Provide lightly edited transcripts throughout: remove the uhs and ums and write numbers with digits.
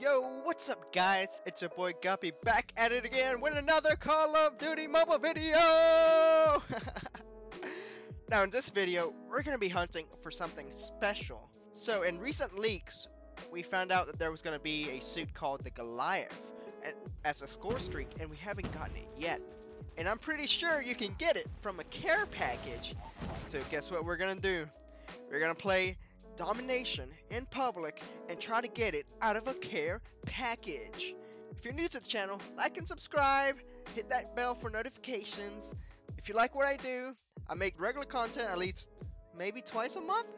Yo, what's up guys? It's your boy Guppy back at it again with another Call of Duty Mobile video! Now in this video, we're gonna be hunting for something special. So in recent leaks, we found out that there was gonna be a suit called the Goliath as a score streak, and we haven't gotten it yet. And I'm pretty sure you can get it from a care package. So guess what we're gonna do? We're gonna play Domination in public and try to get it out of a care package. If you're new to the channel, like and subscribe, hit that bell for notifications. If you like what I do, I make regular content at least maybe twice a month.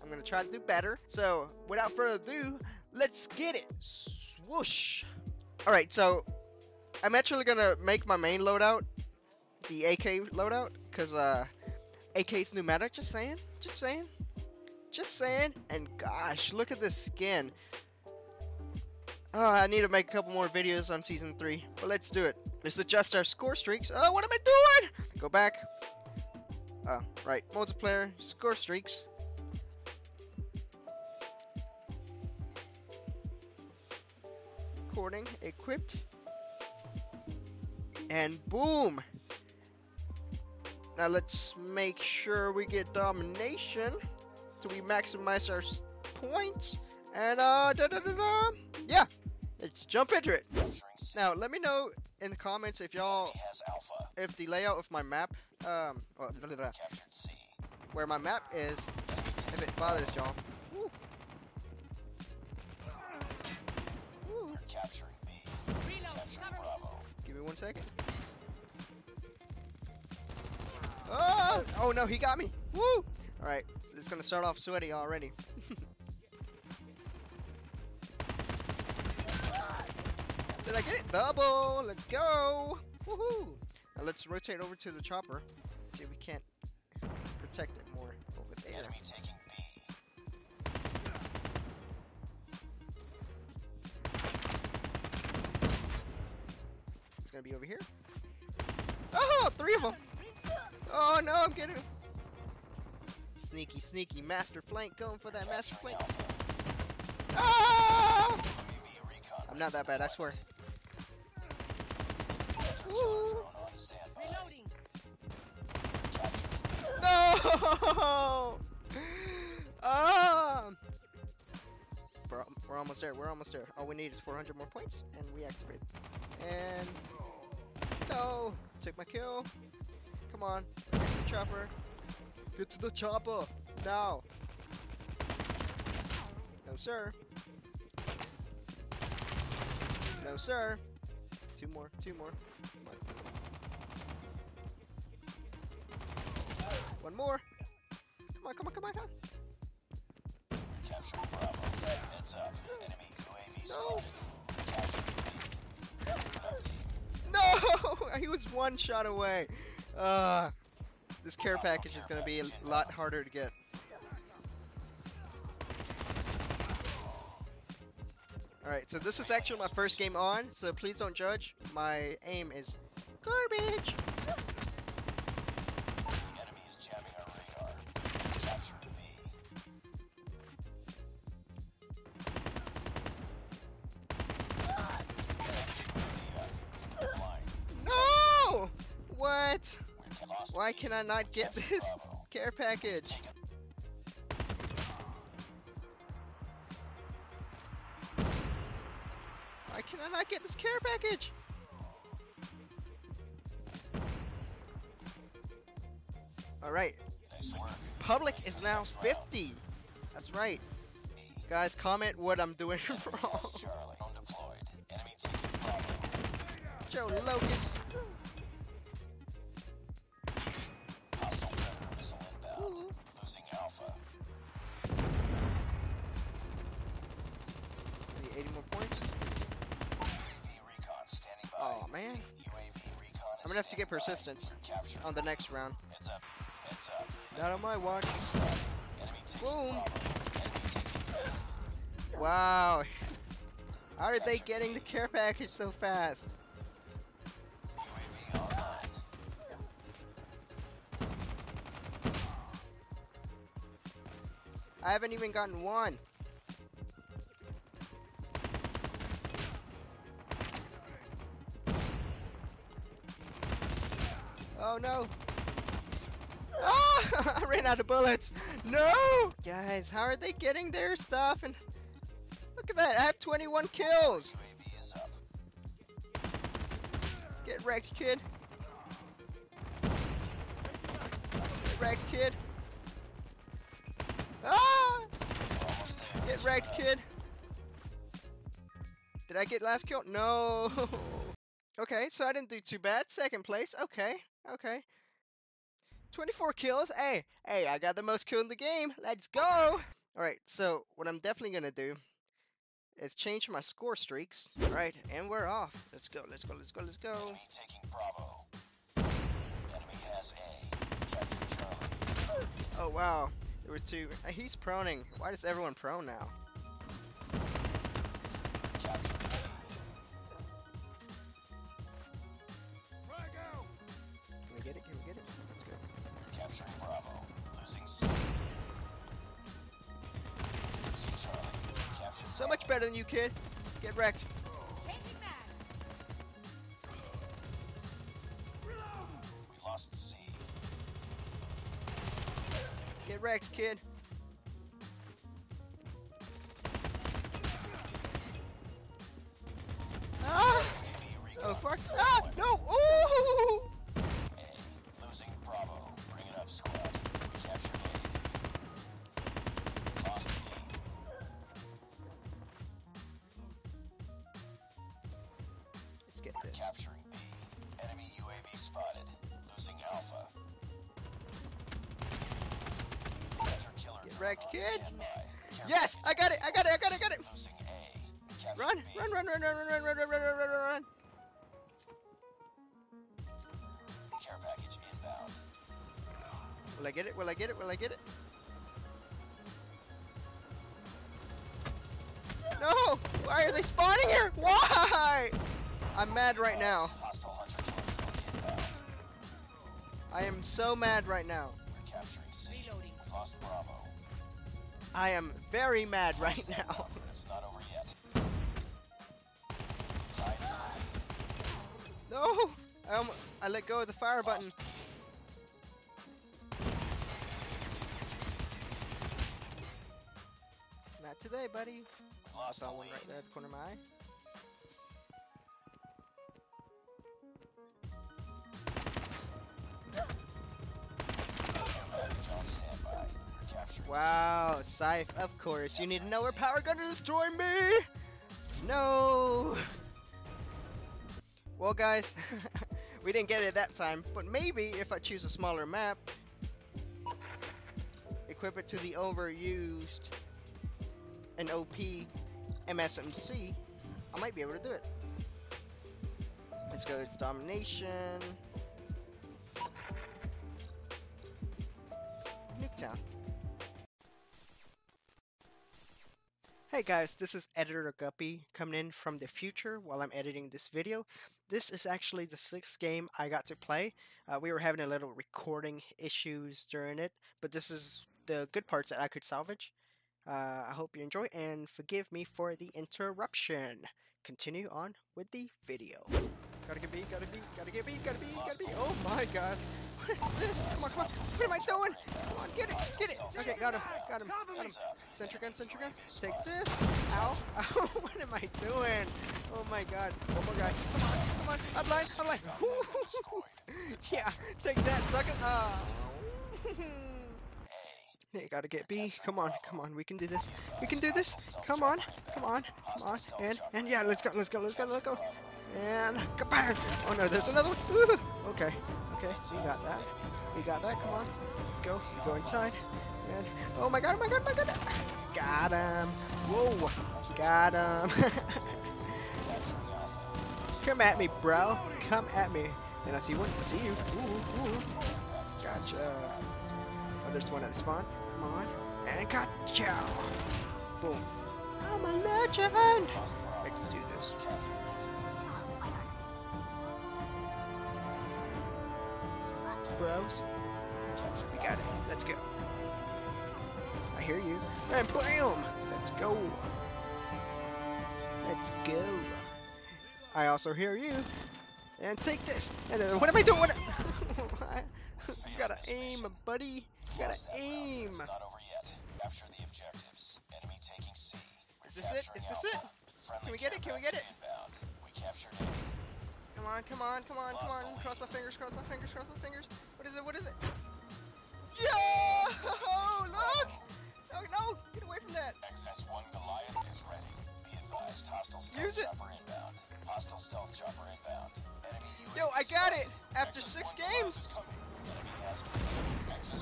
I'm gonna try to do better. So without further ado, let's get it. Swoosh. Alright, so I'm actually gonna make my main loadout the AK loadout because AK's pneumatic, just saying, and gosh, look at this skin. Oh, I need to make a couple more videos on season 3, but let's do it. Let's adjust our score streaks. Oh, what am I doing? Go back. Oh, right, multiplayer, score streaks. Recording, equipped. And boom. Now let's make sure we get Domination. So we maximize our points, and yeah, let's jump into it. Now let me know in the comments if y'all, if the layout of my map, well, where my map is, if it bothers y'all. Give me 1 second. Oh no, he got me. Woo! Alright, so it's gonna start off sweaty already. Did I get it? Double! Let's go! Woohoo! Now let's rotate over to the chopper. See if we can't protect it more over there. Enemy taking B. It's gonna be over here. Oh! 3 of them! Oh no, I'm getting him! Sneaky, sneaky, master flank, going for that master flank. Ah! I'm not that bad, I swear. Woo. No! Ah! We're almost there, we're almost there. All we need is 400 more points, and we activate. And... no! Took my kill. Come on, here's the chopper. Get to the chopper now. No sir. No sir. 2 more. Come on. 1 more. Come on. Capture Bravo. Heads up. Enemy UAV. No. Capture team. No. He was 1 shot away. This care package is going to be a lot harder to get. Alright, so this is actually my first game on, so please don't judge. My aim is garbage! Enemy is jamming our radar. Capture B. No! What? Why can I not get this care package? Why can I not get this care package? Alright. Public is now 50. That's right. Guys, comment what I'm doing wrong. Joe Locust. Need 80 more points. Oh man, I'm gonna have to get persistence on the next round. Not on my watch. Boom! Wow, how are they getting the care package so fast? I haven't even gotten 1. no. Ah, I ran out of bullets. No! Guys, how are they getting their stuff? And look at that, I have 21 kills. Get wrecked, kid. Get wrecked, kid. Ah! Get wrecked, kid. Did I get last kill? No. Okay, so I didn't do too bad. Second place. Okay, okay. 24 kills. Hey, hey, I got the most kill in the game. Let's go. All right, so what I'm definitely going to do is change my score streaks. All right, and we're off. Let's go, let's go, let's go, let's go. Enemy taking Bravo. Enemy has A. Capture Charlie. Oh, wow. There were two. He's proning. Why does everyone prone now? So much better than you, kid. Get wrecked. Changing back. We lost C. Get wrecked, kid. Ah! Oh fuck! Ah! No! Ooh! A, losing Bravo. Bring it up, squad. We captured A. Get this. Capturing B. Enemy UAV spotted. Losing Alpha. Get wrecked, kid. Yes, I got it. I got it. I got it. I got it. Losing A. Run, run, run, run, run, run, run, run, run, run, run. Care package inbound. Will I get it? Will I get it? Will I get it? No! Why are they spawning here? Why? I'm mad right now. I am so mad right now. I am very mad right now. No! I let go of the fire button. Not today, buddy. I saw one right there at the corner of my eye. Wow, Scythe, of course. You need to know where power gun to destroy me! No! Well, guys, we didn't get it that time, but maybe if I choose a smaller map, equip it to the overused and OP MSMC, I might be able to do it. Let's go, it's Domination. Nuketown. Hey guys, this is Editor Guppy coming in from the future while I'm editing this video. This is actually the 6th game I got to play. We were having a little recording issues during it, but this is the good parts that I could salvage. I hope you enjoy and forgive me for the interruption. Continue on with the video. Gotta get B, gotta B, gotta get B, gotta B, gotta B. Oh my god. What is this? Come on, come on. What am I doing? Come on, get it, get it. Okay, got him, got him, got him. Sentry gun, sentry gun. Take this. Ow, ow. What am I doing? Oh my god. Oh my god. Come on, come on. I'm blind, I'm blind. Yeah, take that, sucker. Oh. Yeah, you gotta get B. Come on, come on. We can do this. We can do this. Come on, come on, come on. And yeah, let's go, let's go, let's go, let's go. And goodbye. Oh no, there's another one. Ooh. Okay, okay, so you got that. We got that. Come on, let's go. Go inside. And oh my god, oh my god, oh my god. Got him. Whoa, got him. Come at me, bro. Come at me. And I see one. I see you. Ooh, ooh. Gotcha. Oh, there's one at the spawn. Come on. And gotcha. Boom. I'm a legend. Let's do this. Bros, we got it. Let's go. I hear you. And bam! Let's go. Let's go. I also hear you. and take this, and then what am I doing? What am I? You gotta aim, buddy. You gotta aim. It's not over yet. Capture the objectives. Enemy taking C. Is this it? Is this it? Can we get it? Can we get it? We captured it. Come on, come on, come on, come on. Cross my fingers, cross my fingers, cross my fingers. What is it? What is it? Yo! Look! No, no! Get away from that! XS1 Goliath is ready. Be advised, hostile stealth chopper inbound. Hostile stealth chopper inbound. Yo, I got it! After 6 games!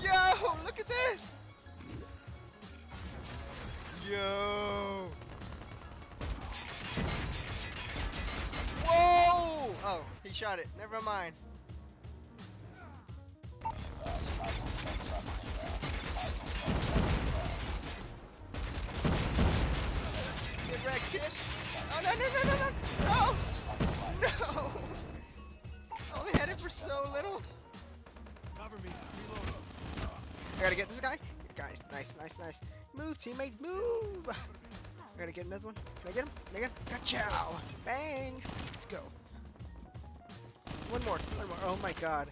Yo, look at this! Yo! Whoa! Oh, he shot it. Never mind. Get wrecked, kid. Oh, no, no, no, no, no! No! No! I only had it for so little. Cover me. Reload. I gotta get this guy. Guys, nice, nice, nice. Move, teammate, move! I gotta get another one. Can I get him? Can I get him? Gotcha! Bang! Let's go. One more. One more. Oh my god.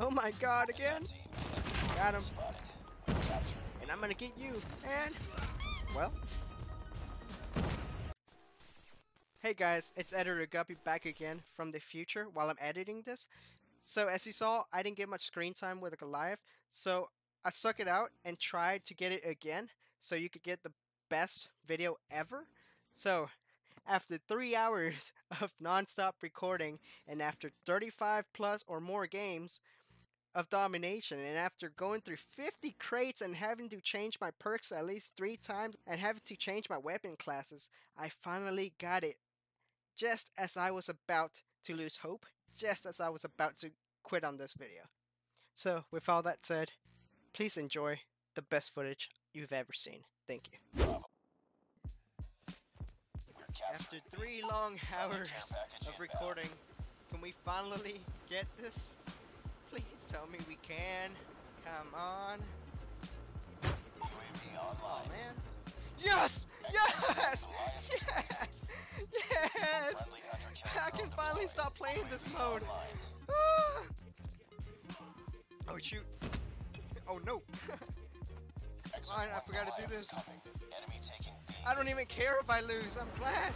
Oh my god, again? Got him. And I'm gonna get you. And, well. Hey guys, it's Editor Guppy back again from the future while I'm editing this. So as you saw, I didn't get much screen time with a Goliath, so I suck it out and tried to get it again so you could get the best video ever. So after 3 hours of non-stop recording, and after 35 plus or more games of Domination, and after going through 50 crates and having to change my perks at least 3 times and having to change my weapon classes, I finally got it just as I was about to lose hope. Just as I was about to quit on this video. So with all that said, please enjoy the best footage you've ever seen. Thank you. After 3 long hours of recording, can we finally get this? Please tell me we can. Come on. Oh man. Yes! Yes! Yes! Yes! I can finally stop playing this mode. Ah. Oh shoot. Oh no. Fine, I forgot to do this. I don't even care if I lose. I'm glad.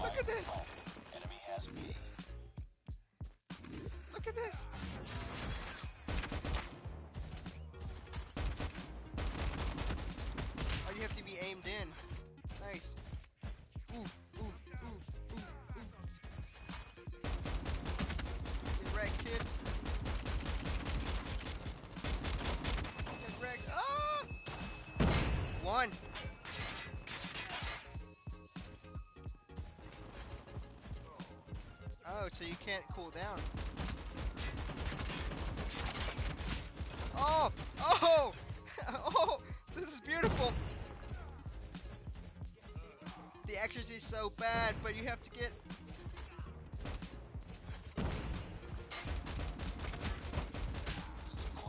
Look at this. Look at this. Oh, you have to be aimed in. Nice. Ooh. Kids. Get wrecked. Ah! One. Oh, so you can't cool down. Oh! Oh! Oh! This is beautiful. The accuracy is so bad, but you have to get...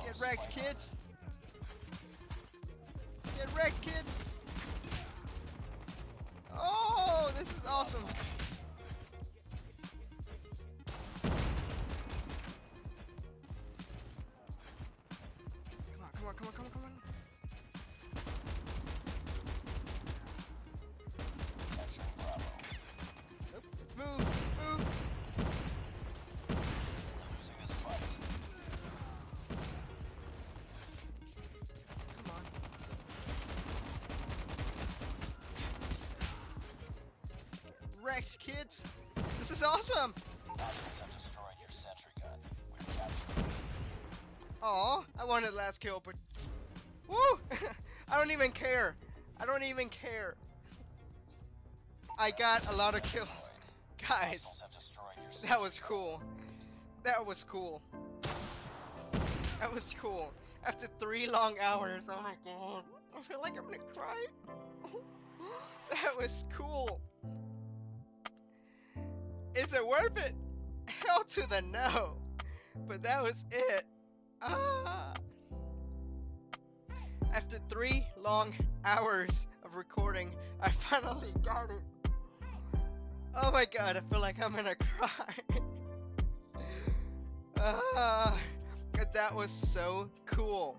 Get wrecked, kids! Get wrecked, kids! Oh, this is awesome! Come on, come on, come on, come on, come on! Kids, this is awesome. Destroyed your sentry gun. We're captured. Aw, I wanted the last kill, but woo! I don't even care. I don't even care. I got a lot of kills, guys. That was cool. That was cool. That was cool. After 3 long hours, oh my god, I feel like I'm gonna cry. That was cool. Is it worth it? Hell to the no. But that was it. Ah. After 3 long hours of recording, I finally got it. Oh my god, I feel like I'm gonna cry. That was so cool.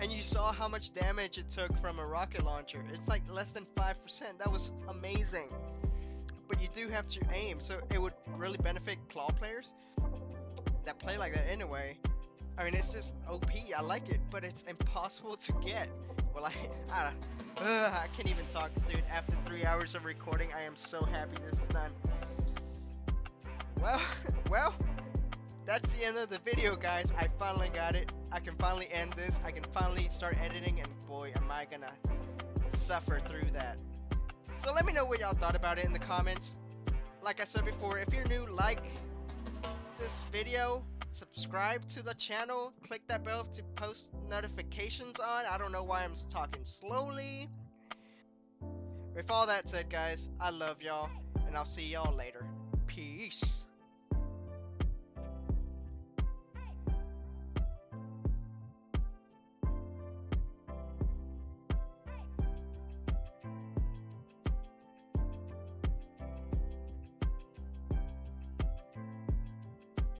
And you saw how much damage it took from a rocket launcher. It's like less than 5%. That was amazing. But you do have to aim, so it would really benefit claw players that play like that anyway. I mean, it's just OP. I like it, but it's impossible to get. Well, I can't even talk, dude. After 3 hours of recording, I am so happy this is done. Well, that's the end of the video, guys. I finally got it. I can finally end this. I can finally start editing, and boy, am I gonna suffer through that. So let me know what y'all thought about it in the comments. Like I said before, if you're new, like this video, subscribe to the channel, click that bell to post notifications on. I don't know why I'm talking slowly. With all that said, guys, I love y'all, and I'll see y'all later. Peace.